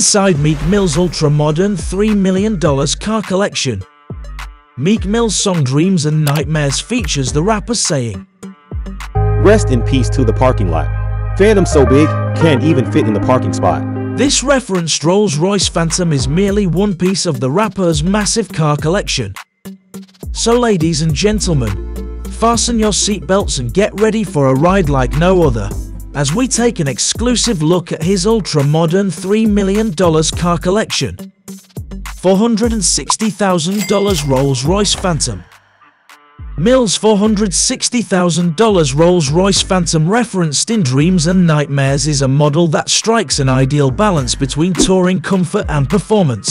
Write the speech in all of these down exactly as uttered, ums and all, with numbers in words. inside Meek Mill's ultra-modern three million dollar car collection. Meek Mill's song Dreams and Nightmares features the rapper saying, "Rest in peace to the parking lot. Phantom so big, can't even fit in the parking spot." This referenced Rolls-Royce Phantom is merely one piece of the rapper's massive car collection. So ladies and gentlemen, fasten your seatbelts and get ready for a ride like no other, as we take an exclusive look at his ultra-modern three million dollar car collection. four hundred sixty thousand dollar Rolls-Royce Phantom. Mill's four hundred sixty thousand dollar Rolls-Royce Phantom referenced in Dreams and Nightmares is a model that strikes an ideal balance between touring comfort and performance.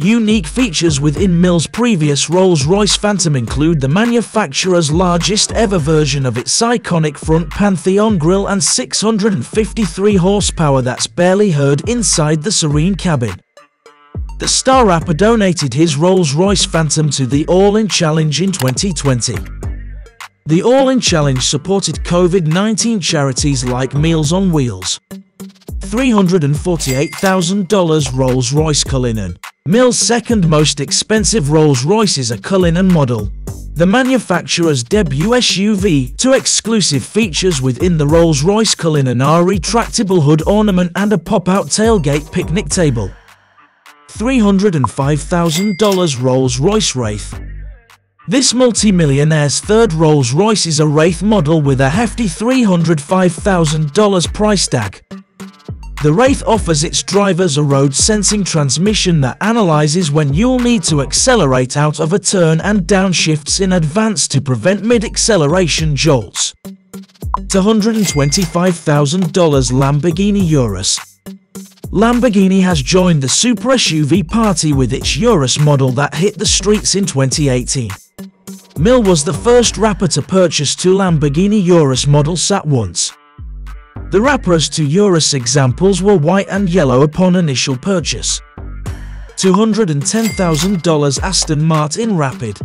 Unique features within Mill's previous Rolls-Royce Phantom include the manufacturer's largest ever version of its iconic front Pantheon grille and six hundred fifty-three horsepower that's barely heard inside the serene cabin. The star rapper donated his Rolls-Royce Phantom to the All-In Challenge in twenty twenty. The All-In Challenge supported COVID nineteen charities like Meals on Wheels. three hundred forty-eight thousand dollar Rolls-Royce Cullinan. Mill's second most expensive Rolls-Royce is a Cullinan model, the manufacturer's debut S U V. Two exclusive features within the Rolls-Royce Cullinan are a retractable hood ornament and a pop-out tailgate picnic table. three hundred five thousand dollar Rolls-Royce Wraith. This multimillionaire's third Rolls-Royce is a Wraith model with a hefty three hundred five thousand dollar price tag. The Wraith offers its drivers a road-sensing transmission that analyzes when you'll need to accelerate out of a turn and downshifts in advance to prevent mid-acceleration jolts. two hundred twenty-five thousand dollar Lamborghini Urus. Lamborghini has joined the super S U V party with its Urus model that hit the streets in twenty eighteen. Mill was the first rapper to purchase two Lamborghini Urus models at once. The rapper's two Urus examples were white and yellow upon initial purchase. two hundred ten thousand dollar Aston Martin Rapide.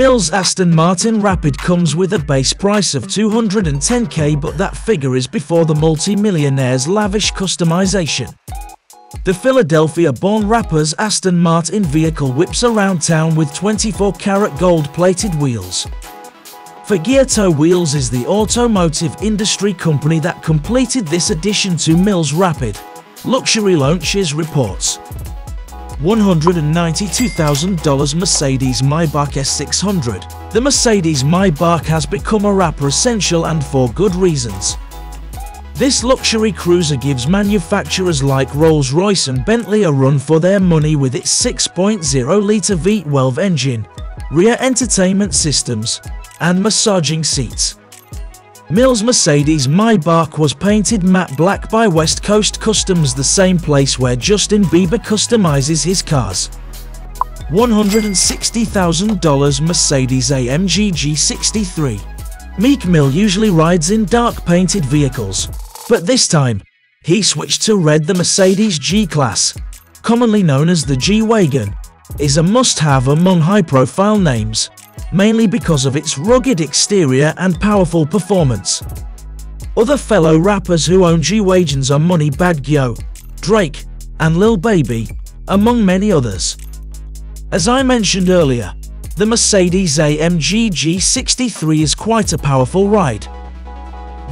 Mill's Aston Martin Rapide comes with a base price of two hundred ten K, but that figure is before the multi-millionaire's lavish customization. The Philadelphia-born rapper's Aston Martin vehicle whips around town with twenty-four karat gold-plated wheels. Fagueto Wheels is the automotive industry company that completed this addition to Mill's Rapide. Luxury Launches reports. one hundred ninety-two thousand dollar Mercedes-Maybach S six hundred. The Mercedes-Maybach has become a rapper essential, and for good reasons. This luxury cruiser gives manufacturers like Rolls-Royce and Bentley a run for their money with its six point oh litre V twelve engine, rear entertainment systems, and massaging seats. Mill's Mercedes-Maybach was painted matte black by West Coast Customs, the same place where Justin Bieber customizes his cars. one hundred sixty thousand dollar Mercedes-A M G G sixty-three. Meek Mill usually rides in dark painted vehicles, but this time, he switched to red. The Mercedes G-Class, commonly known as the G-Wagon, is a must-have among high-profile names, mainly because of its rugged exterior and powerful performance. Other fellow rappers who own G-Wagons are Moneybagg Yo, Drake, and Lil Baby, among many others. As I mentioned earlier, the Mercedes-A M G G sixty-three is quite a powerful ride.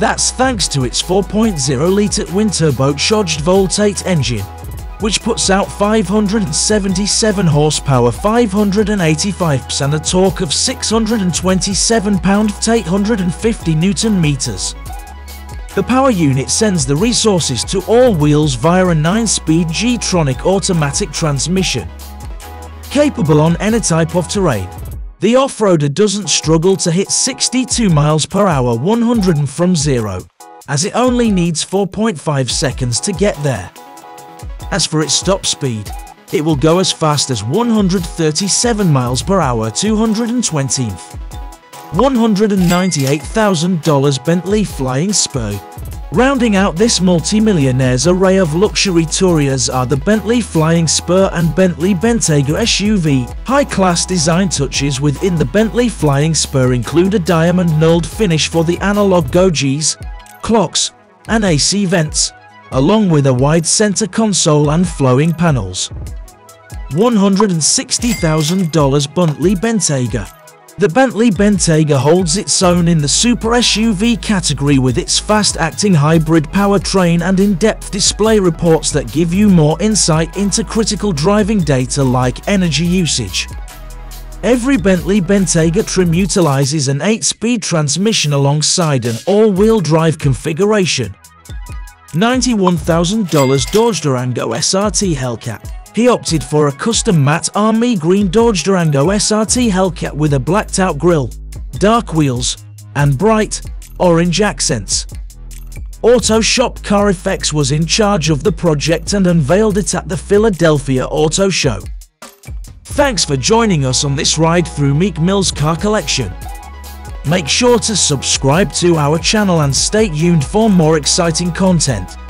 That's thanks to its four point oh litre twin turbo charged Voltate engine, which puts out five hundred seventy-seven horsepower, five hundred eighty-five P S, and a torque of six hundred twenty-seven pound-feet, eight hundred fifty newton meters. The power unit sends the resources to all wheels via a nine-speed G-tronic automatic transmission. Capable on any type of terrain, the off-roader doesn't struggle to hit sixty-two miles per hour, one hundred from zero, as it only needs four point five seconds to get there. As for its top speed, it will go as fast as one hundred thirty-seven miles per hour, two hundred twentieth. one hundred ninety-eight thousand dollar Bentley Flying Spur. Rounding out this multimillionaire's array of luxury touriers are the Bentley Flying Spur and Bentley Bentayga S U V. High-class design touches within the Bentley Flying Spur include a diamond-knurled finish for the analog gauges, clocks, and A C vents, along with a wide center console and flowing panels. one hundred sixty thousand dollar Bentley Bentayga. The Bentley Bentayga holds its own in the super S U V category with its fast-acting hybrid powertrain and in-depth display reports that give you more insight into critical driving data like energy usage. Every Bentley Bentayga trim utilizes an eight-speed transmission alongside an all-wheel drive configuration. ninety-one thousand dollar Dodge Durango S R T Hellcat. He opted for a custom matte army green Dodge Durango S R T Hellcat with a blacked out grille, dark wheels, and bright orange accents. Auto Shop Car F X was in charge of the project and unveiled it at the Philadelphia Auto Show. Thanks for joining us on this ride through Meek Mill's car collection. Make sure to subscribe to our channel and stay tuned for more exciting content.